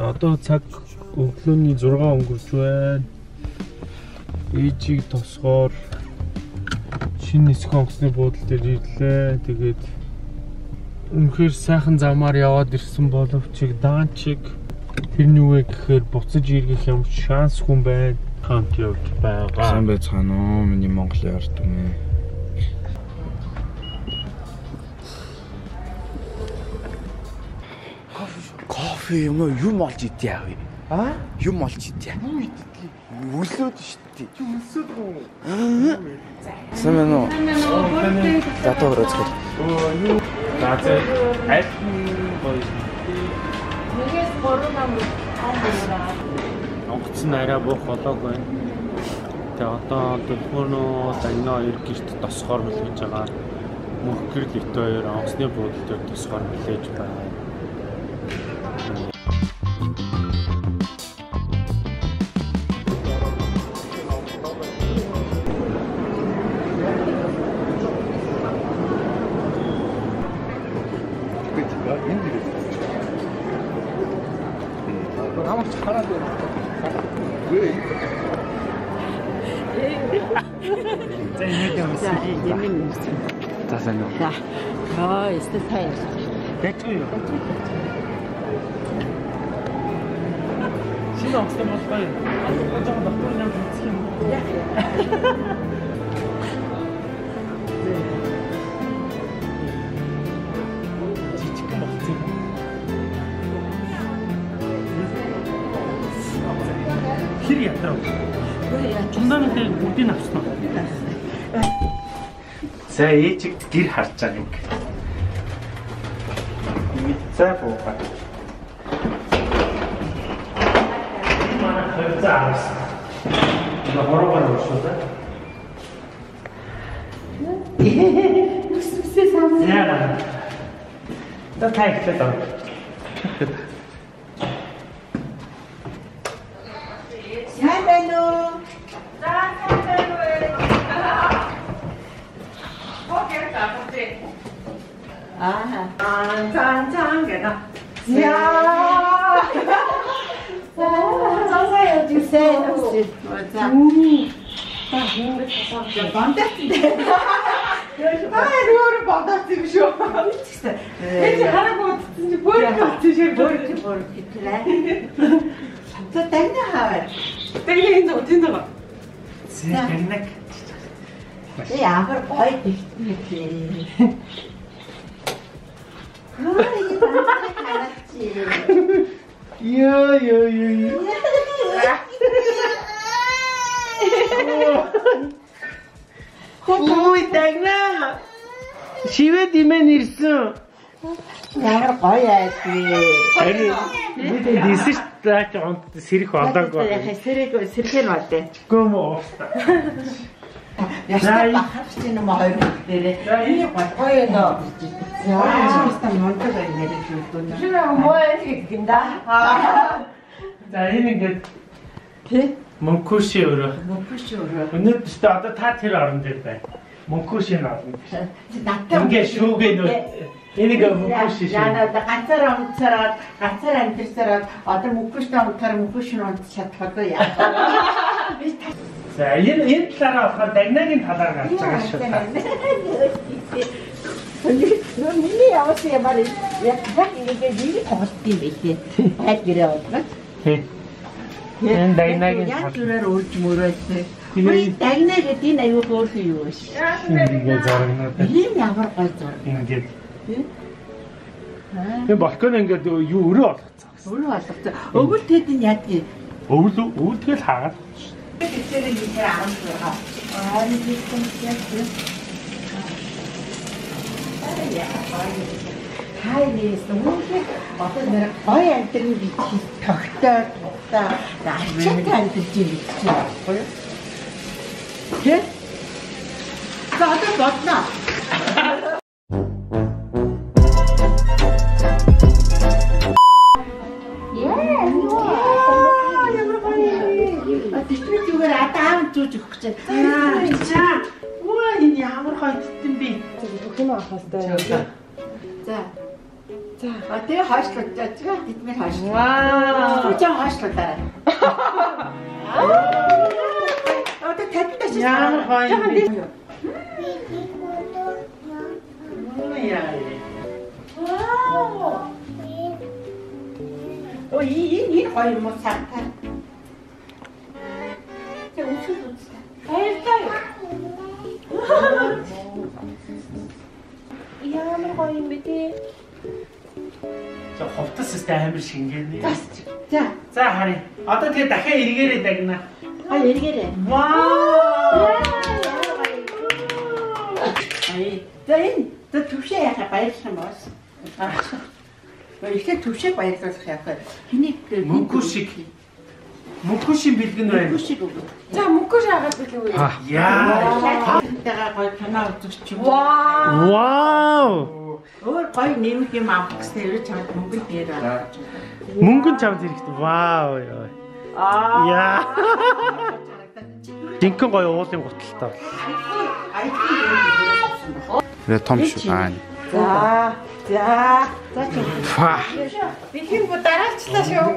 Одоо цаг өглөөний 6 өнгөрч байна. Ээжийг тосгоор шинэ нисэх онгоцны буудлын дээр ирлээ. Тэгээд үнэхээр сайхан замаар яваад ирсэн боловч даанчиг тэрний үе гэхээр буцаж ирэх юм шанс хүн байна. Хамт явж байгаа. Сайн байцгаана уу миний Монголын ард түмэн. Кофе юм олж идэ яав. Аа? Юм олж идэ. Юу идэ? Өлөөд шттий. Чи өлсөд гоо. Сайн байна уу? Затоо өрөөцгөл. Оо юу? That's it. I think Oh, it's the tail. That's you. She knows the most fine. I Careful, Pat. Сэрэх олоогүй. Сэрхэн бол дээ. Гөөм уустаа. Ястаа бахарч ийн юм хоёр дээрээ. Миний гоё нөө. Яа, чистэн монтой байгаад ирсэн. Жираа моё гинда. За энэ ингээд тий? Монкуши өрөө. Монкуши өрөө. Өнөөдөр та одоо та тэр орон дээр бай. Монкуши нь орно. Ингээд шүүгээ нөө. Энийг мөнгөш шиш. Яна да ганцаар амтэрсараад одоо мөнгөштэй унтахаар мөнгөш нь унт чадахгүй яах вэ? За энэ талаараа болохоор дагнагийн талаар гарч байгаа шүү дээ. Нөө миний явсан юм аа яг яг ингээд ийм тоглолт юм байлээ. Хайр гэрээ удагаад. Энэ дагнагийн яг зүрээр үрж мөрөөдсөн. Хөөе дагнаа гэдэг энэ аюул хөөрхөн юу вэ? Ингээд зарагнаад. Ийм ямар гой зураг. Ингээд Э балкон ингээд юу өрөө олгоцсон. Өрөө олгоцсон. Өвөл тэд нь яд гээ. Өвөл өвөлтгөл хаагаад шүү. Тэсээр нь ихээ 16. Аа нэг юм яасан. Хайнес өвөлтгөл одоо нэр гой амтрын бичиг тогтоод та ачаад амтрж бичиж байхгүй юу? Тэ? За одоо бодлоо. Wow. 5점 하시더라. 아, 또 됐다 시작. 이 거의 뭐 산타. 저 우측 좋지. 알까요? 이하는 거의 밑에. 저 곱다 시스템을 신기했네. 자, 하니. 어떤 데 다해 이리게래 되겠나? 아 이리게래. 와. 아이, 저 두시에 가까이 참았어. 이렇게 두시에 가까이 참았어. 그니까 문구식 빌긴 거예요. 문구식으로. 자, 문구식 아가씨고요. 야. 내가 거의 변화를 주고. 와우. 거의 내놓게 마법스테이를 잘 뭉근 때라. 뭉근 잡으시겠다. 와우. 아. 야. 진큰 거요. 어떤 것 같다. 그래 톰슈 아니. 자. 와. 비킹부 따라치다시오.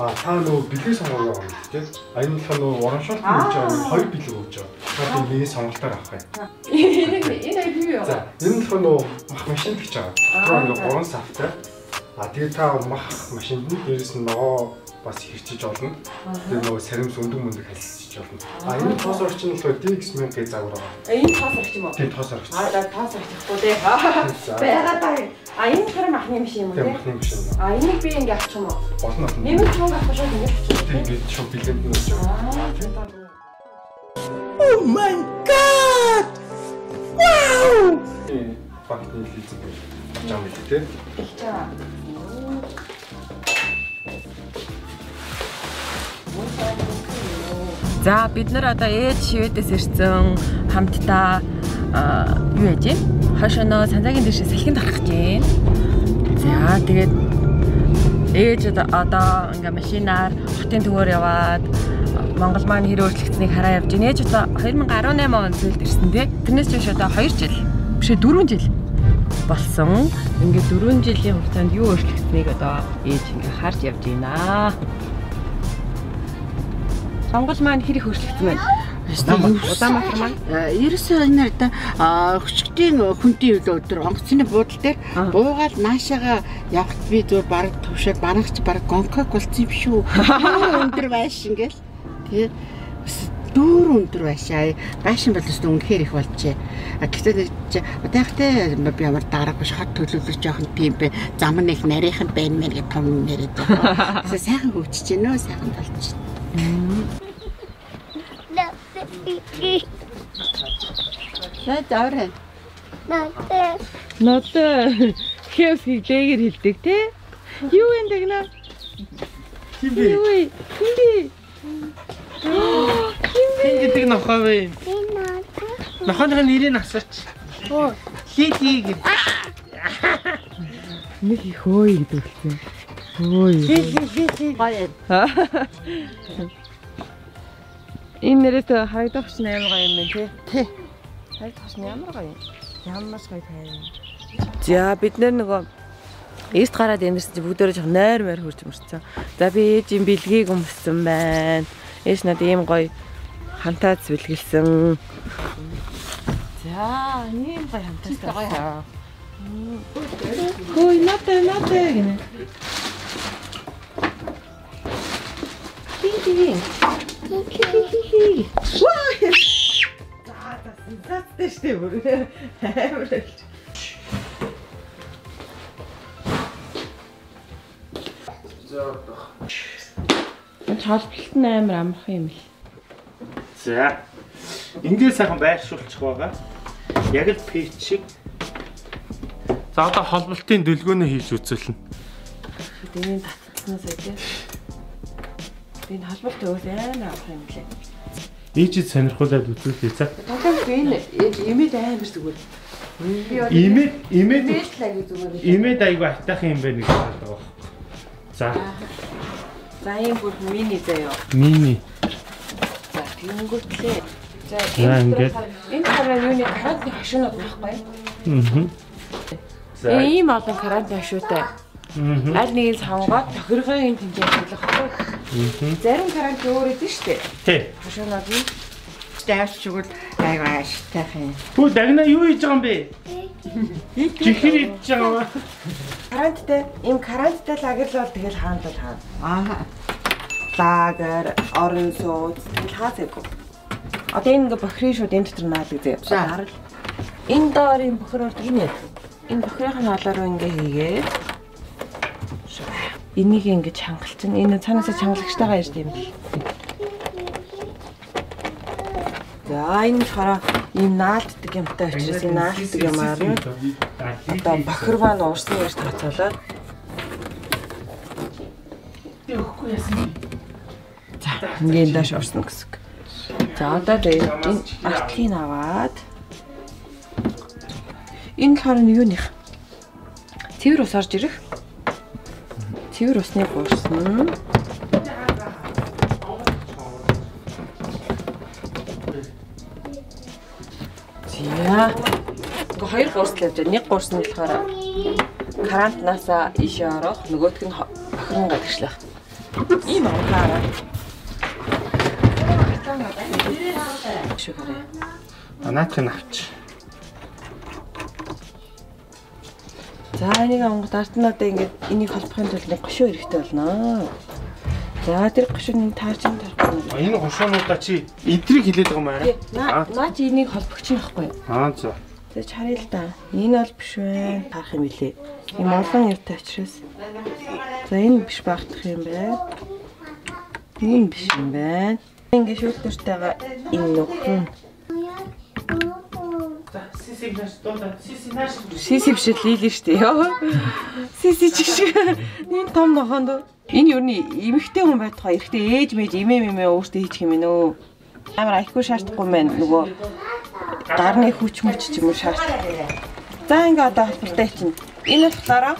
아, 산후 빌릴 성공을 하고 있지? 아니면 산후 워런쇼트 있죠? 거의 빌리고 있죠? 그래서 이 성공을 할까요? 이래 비벼요? 자, 이는 산후 막 마신 피자 그럼 이거 워런 사프트 아, 데이터 막 마신 이래서 너 бас хэрчиж олно. Тэр нөгөө сарим сүндэг мөндөг хэлсэж болно. А энэ тоос орч нь болохоор DX1000 гэж загвар байгаа. Энэ тоос орч юм уу? Тийм тоос орч. А тоос орчихгүй дээ. Байгаад байна. А энэ тэр махны биш юм уу? Тийм махны биш юм. А энийг би ингэ авчих юм уу? Болно. Нэмэлт чуг авах шууд ингэ авчих. Тийм би шууд билэнд нь авчих. Oh my god. Wow. Багтны хэлцэг. Жам хэлтэй. Тэгчээ. За бид нар одоо ээж шивэдээс ирсэн хамтдаа юу яж юм? Хашаанаа санзаагийн дэше салхинд гарах гэж. За тэгээд ээж одоо ингээ машинаар хотын төвөөр яваад Монгол маань хэр өөрчлөгдсөнийг хараа явж байна. Ээж одоо 2018 онд зүйлд ирсэн тий. Тэрнээс чиш одоо 2 жил биш 4 жил болсон. Ингээ 4 жилийн хугацаанд юу өөрчлөгдсөнийг одоо ээж ингээ харж явж байна. Монгол маань хэрэг хөшлөгдсөн байна. Улаанбаатар маань 9 нарда хөшгтийн хүнтийн өдөр онгоцны буудал дээр буугаал наашаага явах би зөв бараг төвшөөр банахч бараг гонког болсон юм шүү. Өндөр байш ингээл. Тэгээ дүүр өндөр байшаа. Байшин бол өстө үнэхээр их болжээ. Гэхдээ удахтай би ямар дараагүй хат төлөвлөж жоохон тийм бэ. Зам нэг нарийнхан байна мэр гэх том нэрэд. Эсвэл сайхан хөгжиж гэнэ үү? Сайхан болчих. Нотэ. Хэвс хийгээр хэлдэг те. Юу энэ дэгнэ? Хинби. Хинби. Хин гэдэг нохой бай. Нохойг нь нэрийг асууч. Хийхийг. Нэг их хөөе гэдэг л те. Энэ нэрэт харагдахч амар гоё юм байна тий. Тий. Харагдахч ямар гоё юм. Ямар гоё тайван. За бид нэр нөгөө эст гараад амьдэрсэн чи бүгдөө жоох нойр морь хурж мөрцөн. За би ээжийн бэлгийг өмссөн байна. Ээж надад ийм гоё хантаац бэлгэлсэн. За ийм гоё хантаац гоё. Хөөе натэ гэнэ. Хи. Ваа. Заата сенсацтэй штеп үү? Амарч. زارطخ энэ холболт нь амар амархан юм л. За. Эндээ сайхан байршуулчих байгаа. Яг л печиг. За одоо холболтын дөлгөөнөө хийж үзүүлнэ. Энийг татцснаас илүү. Энэ холболт өгөөс амар амархан юм лээ. Ийж сонирхуулаад үзүүлээ цаа. Тэгвэл энэ имэд амар зүгээр. Имэд айгүй айтайхан юм байна гэж боддог. За. За ийм бүр мини заяа. Мини. За тэнгүүтлээ. За энэ караа юуны карааны хашуунууд байхгүй. Аа. За ийм олон карааны хашуутай. Аа. Аль нэгийг сонгоод тохиргын тэмцээнд хэрэглэхгүй. Аа. Зарим караа өөр өдөн шүү дээ. Тий. Хашуунууд нь дэвшчихвэл айгаа аштайхан. Бүү дагнаа юу хийж байгаа юм бэ? Чихэр хийж байгаа. Каранттай, ийм каранттай лагер л бол тэгэл хаанд л хаа. Аа. Лагер, орон сууц, хаадаг. Одоо энэ бохирын шууд энэ дотор наал гэдэг. Харал. Энэ доорын бохир ордог юм яа. Энэ бохирын хаалаар руу ингээ хийгээ. Энийг ингээ чангалч нь. Энэ цаанаас чангалагчтайгаа ярьж тийм л. За энэ хараа ийм наалддаг юмтай очирс энэ наалддаг юм аа. Одоо бахарваа нуурсан гэж тооцоолоод. Тэгэхгүй яасан. За ингээд даш орсон гэсэн. За одоо энэ артлыг аваад энэ хараа юуних? Цэвэр ус орж ирэх. Цэвэр усны буурсан. Яа. Гэхдээ хоёр гурсл явж байгаа. Нэг гурс нь болохоор карантнаасаа ийшээ орох, нөгөөх нь охин гадагшлах. Ийм амархан. Анаадхын авч. За энийг онгод артнуудаа ингэж энийг холбохын тулд нэг гошуу хэрэгтэй болно. За тэр гошууны таарчин тарах. Энэ гошуунуудаа чи эдрийг хилээд байгаа юм аа. Наа чи энийг холбогч нь байхгүй. Аа за. Тэгэж харъя л да. Энэ бол биш вэ? Тарах юм билээ. Ийм олон юрт очроос. За энэ биш багтах юм байна. Энэ биш юм байна. Ингээ шүүлтэртэйгээ энэ нөхөн. За сисившил хийлээ шүү дээ. Йоо. Сисижиг. Энэ том нохонд. Энэ юу нэ эмэгтэй хүн байтугай эрэгтэй ээж мэж эмээ өөртөө хийчих юм нөө. Амар айхгүй шаардахгүй юм байна. Нөгөө гарны хүч мөч ч юм уу шаардлагатай. За ингээ одоо холболтой чинь. Энэ болохоор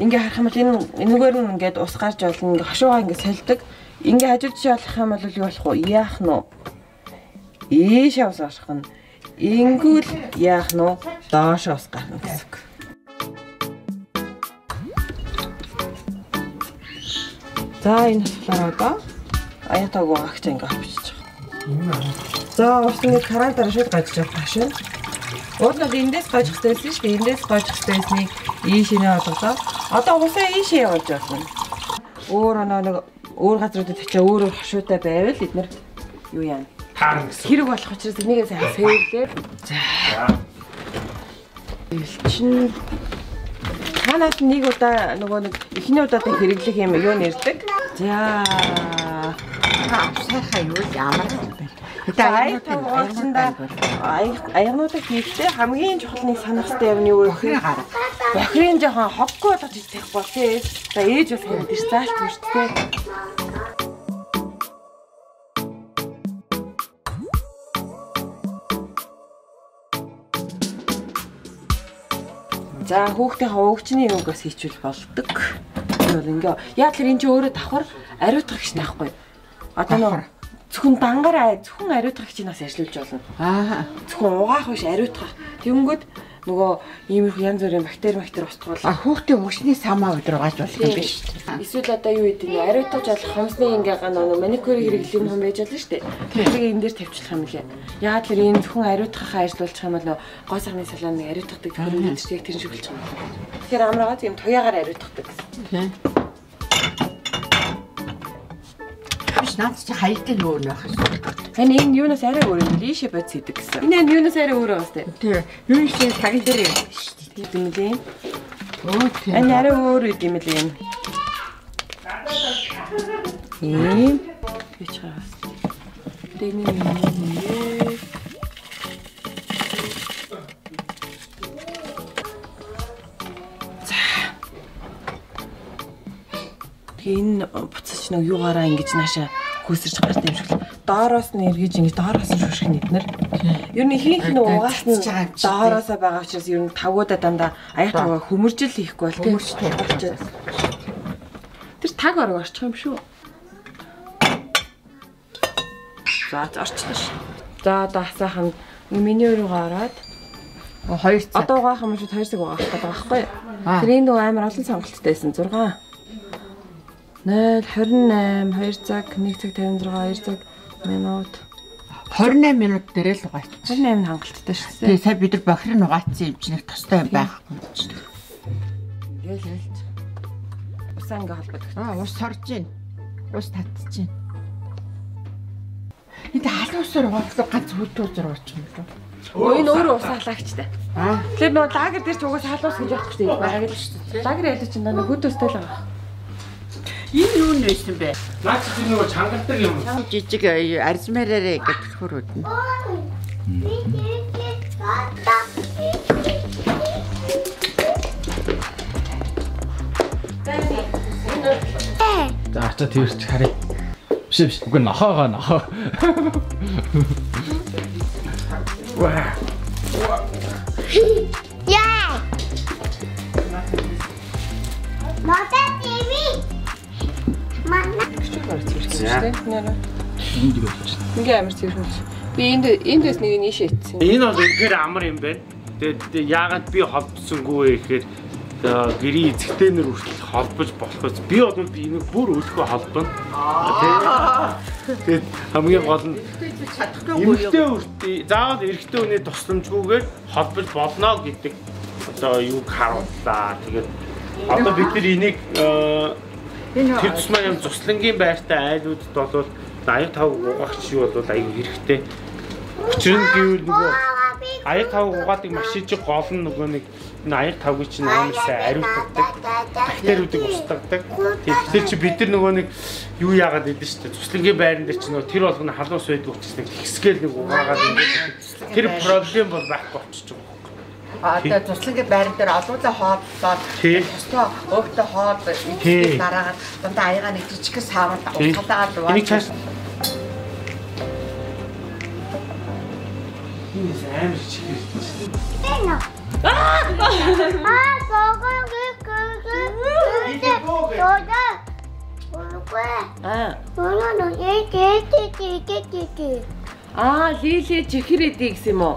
ингээ харах юм бол энэгээр нь ингээд ус гарч болно. Ингээ хашуугаа ингээ солидог. Ингээ хажууд чи болох юм бол юу болох вэ? Яах нь вэ? Ийш ус орох нь. Ингүүл яах нь вэ? Доош ус гарна гэсэн. За энэ болохоор одоо аятаагүй агч ингээ авчиж байгаа. За усныг каран дараа шууд гажиж авах шин. Уулын эндээс гажих байсан шүү дээ. Эндээс гажих байсныг ийшээ олголоо. Одоо уусаа ийшээ явуулж байна. Өөр оноо нэг өөр газруудад очиж өөр хашуутай байвал эдгээр юу яана? Таарна гэсэн. Хэрэг болох учраас энийг сайн сэвлээ. За. Илчин манайд нэг удаа нөгөө нэг эхний удаадаа хэрэглэх юм юу нэрдэг. За. Сайхан юу ямар байна. Хитаануудаа аягнуудыг хийхдээ хамгийн чухал нэг санахстай явны юу вэ? Гараа. Бохирын жоохон хоггүй болгож идэх бол тий. За ээж болох юм биш заалт үрттэй. За хүүхдийн хавгчны юуг бас хийчихвэл болдог. Энэ бол ингээ яа тэр энэ ч өөрөө давхар ариутгагч таахгүй. Одоо нөө зөвхөн дангараа зөвхөн ариутгагчнаас ажиллаж болно. Аа зөвхөн угаах биш ариутгах. Тэнгүүд нөгөө иймэрхүү янз бүрийн бактери устгуул. А хүүхдийн мөчний самаа өдрөө гаж болох юм биш. Эсвэл одоо юу гэдэг нь ариутгаж болох хомсны ингээ нөгөө маникюр хэрэглэх юм байж болно шүү дээ. Тэрийг энэ дээр тавьчих юм лээ. Яа тэр энэ зөвхөн ариутгахаа ажиллуулчих юм бол гоо сарны салааны ариутгадаг төрөнд төчтэй тэрэн шүглчих юм. Тэгэхээр амраагаа тийм туяагаар ариутгадаг гэсэн. Наад чи хайлттай өөр нөх. Тань энэ юунаас арай өөр юм лээ шээ бодс идэг гэсэн. Энэ юунаас арай өөр бастай. Тий. Юу шээ цагийн дээр юм шүү дээ. Тийм үү? Оо тий. Энэ арай өөр юм лээ юм. И сейчас 3 минуты. Энэ буцаж нэг юугаараа ингэж наашаа хөөсөрж гартай юм шиг л доороос нь эргэж ингэж доороос нь шүших нь эднэр. Ер нь хийнх нь угаас нь доороосоо байгаа учраас ер нь тавгуудаа дандаа аятайгаа хөмөржил хийхгүй бол хөмөрч тулгарч. Тэр таг орох орчих юм шүү. За орчлоо ш. За одоо хасаахын миний өрөөгөө ороод 2 цаг. Одоо угаах юм шүү 2 цаг угаах гэдэг байхгүй. Тэр энэ амар олон сонголттайсэн 6 0:28 2 цаг 1 цаг 56 2 цаг минут 28 минут дээр л угаалт. 28 нь хангалттай шүү. Тэгээ сая бид нар бохир нь угаацсан юм чинь их тостой байхгүй ч. Ингээл хэлж. Усаа ингээ холбогдох. Аа ус сорж гин. Ус татж гин. Энд халуун усаар угаалцсан ганц хөдөө зурвач юм лөө. Өө энэ өөрөө усаалагчтай. Аа. Тэр нөгөө лагер дээр ч угаас халуус гэж явахгүй шүү. Багаг л шүү. Лагер ялч энэ нөгөө хөдөө устай л байгаа. Энэ юу нээсэн бэ? Наач чи нөгөө чангалдаг юм. Жижиг арзмаараа гэдэг хөрөд нь. За ачаа тэрч харъя. Биш үгүй нохоогоо. Ваа. Яа. Мата Ингээ амар цэвэрхэн. Би эндээс нэг нь ийшээ ицсэн. Энэ бол үнэхээр амар юм байна. Тэгээд яагаад би ховдсонгүй гэхээр гэрийн эцэгтэйнэр хүртэл холбож болохгүй. Би бол энийг бүр өөхөө холбоно. Тэгээд хамгийн гол нь эмэгтэй хүртэл заавал эрэгтэй хүний тусламжгүйгээр холбож болно гэдэг одоо юг харууллаа. Тэгээд одоо бид нар энийг Тэдс маань зуслангийн байртай айлуудад бол 85 угаагч юу бол аюу хэрэгтэй. Учир нь гэвэл нөгөө 85 угаадаг машин чинь гол нь нөгөө нэг 85-ыг чинь амар сайн ариутдаг. Тэрүүдийг устгадаг. Тэгэхээр чи бид нар нөгөө нэг юу яагаад идэв шүү дээ. Зуслангийн байран дээр чинь нөгөө тэр болгоны халуус байдаг учраас нэг хэсгээл нэг угаагаад ингээд тэр проблем бол байхгүй болчихж байгаа. Одоо туслангийн байран дээр олуулаа хооллоод тусдаа өөртөө хоол идэх дараагаар дандаа аяга нэг жижиг савд ухалдаа луваа. Энийг цааш Энэ амар чихэр чинь. Аа! Аа, гогоо гогоо. Энэ гогоо. Аа. Оно ээтэй. Аа, лили чихэр идэе гэсэн юм уу?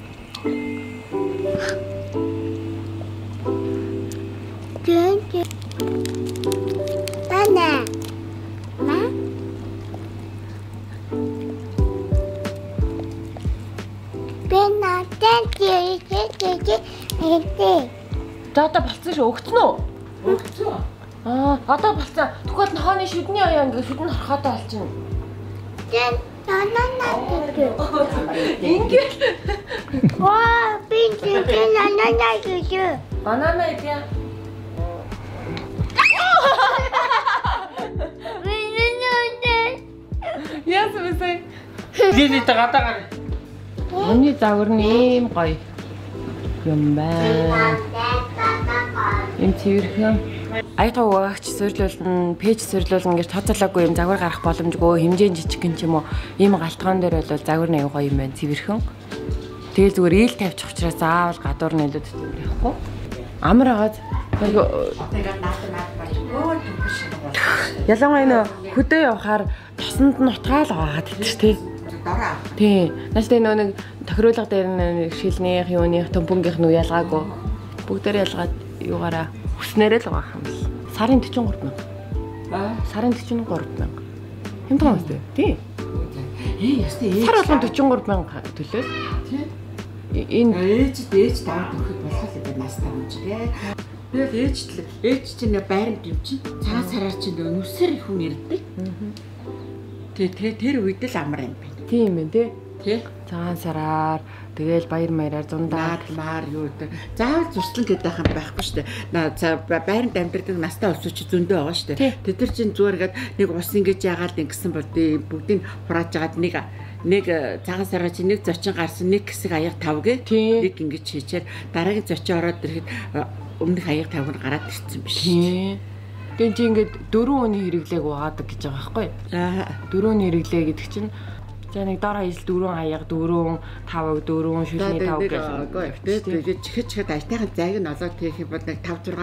Гэнэ. Тана. Ма. Бена тэнти тэнти тэнти. Тата болцсон шүү өгцөн үү? Өгцөн. Аа, одоо болцсон. Тэгвэл нохооны шүдний аяа ингээ шүдэн харахатай болчихно. Тэн Ингээд. Оо, пинчиг бананаа гэж. Бананаа идэ. Яс мэсэ. Диний тагаатагаар. Миний загвар нэм гоё. Юм байна. Эм цэвэрхэн. Аяга угаагч суйрлуулна, пэйж суйрлуулна гэж тооцоолоогүй юм загвар гарах боломжгүй, хэмжээний жижиг гэн ч юм уу. Ийм галтгоон дээр бол загвар нэг гоё юм байна, цэвэрхэн. Тэгэл зүгээр ийл тавьчих учраас заавал гадуур нь илүү төвлөрөхгүй. Амар агаад ялангуяа хөдөө явахаар тосонд нь утгаал гаагаад идэж тий. Тий. Нааштай нөө нэг тохируулга дээр нэг шилнийх, юуных, төмпөнгийнх нь ялгаагүй. Бүгдээр ялгаад юугаараа Хүснээрээ л байгаа юм. Сарын 43 мянга. 43,000 хямдхан үстэй тий. Ээ сар болгон 43,000 төлөөс тий. Энэ ээж даа төрөхөд болох юм байна настай юм чи тий. Тэгэл ээж чинь байранд юм чи цагаан сараар чинь нүсэр их хүн ирдэг. Тэгээ тэр үед л амар юм байна. Тийм ээ тий. Тий. Цагаан сараар тэгэл баяр маягаар зундаад маар юу гэдэг. Заавал зурцлан гэдэг юм байхгүй шүү дээ. Байранд амьдрдаг настай улсууд ч зөндөө байгаа шүү дээ. Тэд нар чинь зүгээргээд нэг ус ингэж яагаад ингэсэн бол бүгдийг хурааж агаад нэг цагаан сараа чинь нэг зочин гарсан нэг хэсэг аяг тавгэ. Нэг ингэж хийчээр дараагийн зочин ороод ирэхэд өмнөх аяг тавг нь гараад ирсэн биш. Тэгвэл чи ингэж 4 өдрийн хэрэглээг угаадаг гэж байгаа байхгүй. 4 өдрийн хэрэглээ гэдэг чинь за нэг дор хаяж 4 аяг 4 5 4 шүлний 5 гэж тэгээд чихэд айтайхан зайг нь олоод тэрхий бол нэг 5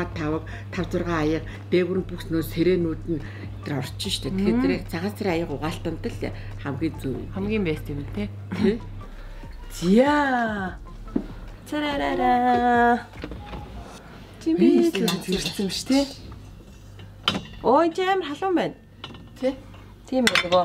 6 аяг дээгүр нь бүхснөө сэрэнүүд нь тэр орчин шүү дээ. Тэгэхээр зэрэг цагаан сар аяг угаалтанд л хамгийн зөв хамгийн бэст юм тий. Зя царарара чимээс ирсэн шүү тий. Ой жамар халуун байна тий. Тийм нөгөө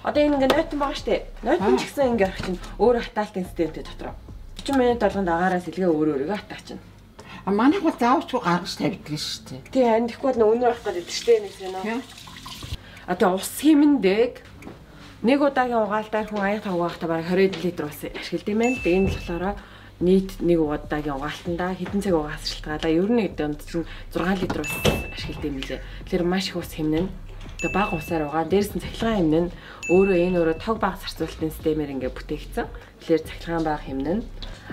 Одоо энэ ингээ нойтон байгаа штэ. Нойтон ч гэсэн ингээ орчих чинь өөр хатаалт институттэй дотроо. 30 минут болгонд агаараас илгээ өөр өөрийгөө хатаачин. А манайх бол заавч гаргаж тавьдаг штэ. Тий, энэ тэгвэл өнөр авах гэдэг штэ нэг юм. Одоо ус хэмндэг нэг удаагийн угаалтаар хүн аяг тавгаахта бараг 20 л ус ашигладаг юм байна л. Энэ болохоор нийт нэг удаагийн угаалтанда хэдэн цаг угаас шалтгаалаа. Ер нь өдөрт 6 л ус ашигладаг юм лээ. Тэр маш их ус хэмнэнэ. Тэгээ баг усаар угаан дээрс нь цахилгаан хэмнэн өөрөө тог баг зарцуулалтын системээр ингээ бүтээгдсэн. Тэгэхээр цахилгаан баг хэмнэн.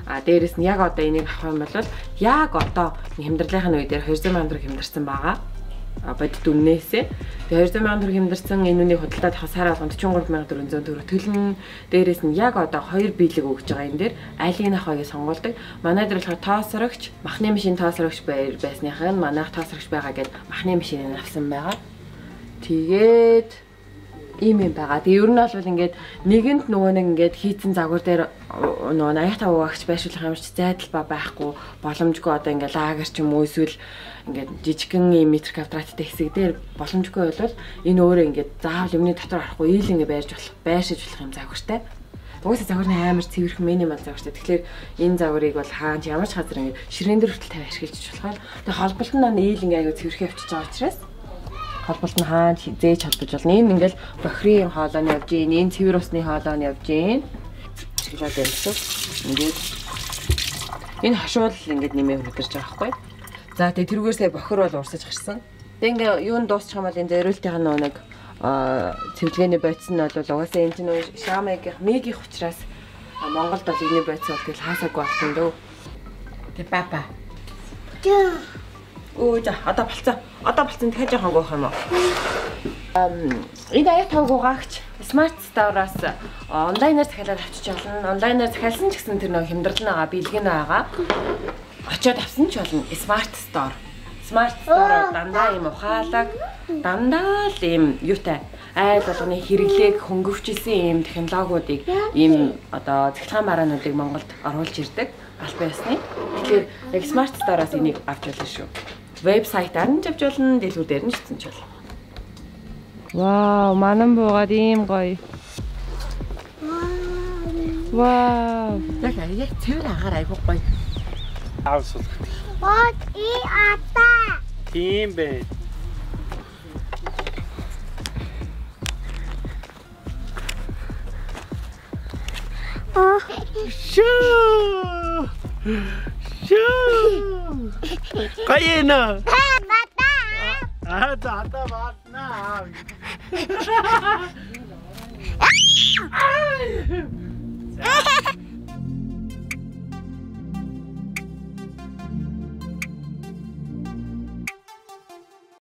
А дээрс нь яг одоо энийг авах юм бол яг одоо хямдралынхын үедэр 200 мянган төгрөг хямдарсан байгаа. А бодит үннээсээ. Тэгээ 200 мянган төгрөг хямдарсан энэ үнийг худалдаад хасаар болгон 43,400 төгрөг төлнө. Дээрээс нь яг одоо 2 биелэг өгж байгаа энэ дээр айлын ахыг сонгуулдаг. Манай дээр болохоор тоосрогч, махны машин тоосрогч байсных нь манайх тоосрогч байгаа гэд махны машиныг авсан байгаа. Тэгээд ийм юм байгаа. Тэгээ ер нь бол ингээд нэгэнд нөгөө нэг ингээд хийцэн загвар дээр нөгөө аяг тавгаагч байшуулах юм шиг зайдал байхгүй боломжгүй одоо ингээд лагер ч юм уу эсвэл ингээд жижигхэн метр квадраттай хэсэг дээр боломжгүй бол энэ өөрөө ингээд заавал юмны дотор харахгүй ийл ингээд байшиж болох юм загвартай. Угаасаа загвар нь амар цэвэрхэн минимал загвартай. Тэгэхээр энэ загварыг бол хаанч ямар ч газар ингээд ширээн дээр хүртэл тавь ашиглаж болохоор тэгээ холболт нь ийл ингээд аяга цэвэрхэн авчиж байгаа учраас холболт нь хаана хизээж холбож болно. Энэ ингээл бохирийн хоолойн явж гин, энэ цэвэр усны хоолойн явж гин. Ашиглаад байлсав. Ингээд энэ хашуулал ингээд нэмээ хөдөрж байгаа байхгүй. За тэгээ тэрүүгээр сая бохир бол урсаж гэрсэн. Тэгээ ингээ юун дуусчих юм бол энэ зөриултийн нэг цэвлэгээний бодис нь бол угаасаа энэ чинь шамайгийн мегийн ухраас Монголд бол энэ бодис бол тэгэл хаасаагүй болсон дөө. Тэгээ папа. Оо за одоо болцсон дахиад жоохон гоох юм уу? Энэ аяг тавгаагч Smart Store-аас онлайнаар захиалаад авчиж болно. Онлайнаар захиалсан ч гэсэн тэр нөх хямдрал нэгаа биелгэн байгаа. Очоод авсан ч болно. Smart Store дандаа юм ухаалаг, дандаа л юм юутай айл болгоны хэрэглээг хөнгөвчлсэн юм технологиудыг юм одоо цахилгаан бараануудыг Монголд оруулж ирдэг албан ёсны. Тэгэхээр яг Smart Store-аас энийг авч болно шүү. Вебсайтаар нь авч болно, дэлгүүрээр нь авсан ч болно. Вау, манан буугаад ийм гоё. Вау. Яг цэвэр агаар айгүй гоё. Аавс үлдэх. Бод ий ата. Тийм бэ. Аа. Шуу. Кайна. Ата батна.